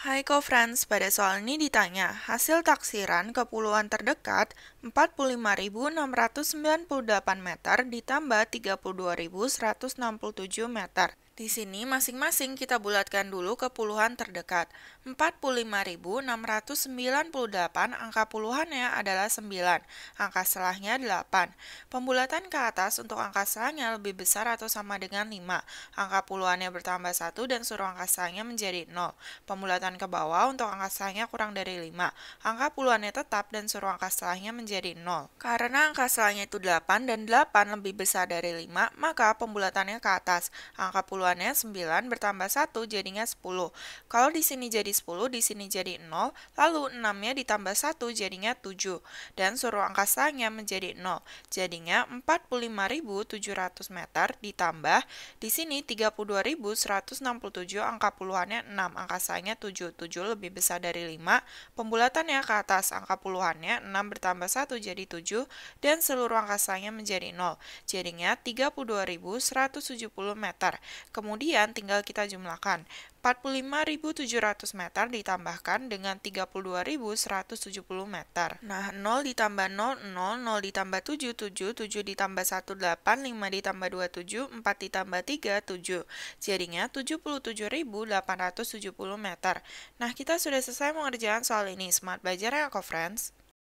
Hai Friends, pada soal ini ditanya, hasil taksiran kepulauan terdekat 45.698 meter ditambah 32.167 meter. Di sini masing-masing kita bulatkan dulu kepulauan terdekat. 45.698 angka puluhannya adalah 9, angka selahnya 8. Pembulatan ke atas untuk angka selahnya lebih besar atau sama dengan 5. Angka puluhannya bertambah 1 dan seluruh angka selahnya menjadi 0. Pembulatan ke bawah untuk angka selahnya kurang dari 5. Angka puluhannya tetap dan seluruh angka selahnya menjadi 0. Karena angka selahnya itu 8 dan 8 lebih besar dari 5, maka pembulatannya ke atas. Angka puluhannya 9 bertambah 1 jadinya 10. Kalau di sini jadi 10, di sini jadi 0, lalu 6-nya ditambah 1 jadinya 7. Dan seluruh angka selahnya menjadi 0. Jadinya 45.700 meter ditambah di sini 32.167 angka puluhannya 6, angka selahnya 7, 7 lebih besar dari 5, pembulatannya ke atas, angka puluhannya 6 bertambah 1 jadi 7, dan seluruh angka selahnya menjadi 0, jadinya 32.170 meter. Kemudian tinggal kita jumlahkan. 45.700 meter ditambahkan dengan 32.170 meter. Nah, 0 ditambah 0, 0, 0 ditambah 7, 7, 7 ditambah 1, 8, 5 ditambah 2, 7, 4 ditambah 3, 7. Jadinya 77.870 meter. Nah, kita sudah selesai mengerjakan soal ini. Smart belajar ya, Friends.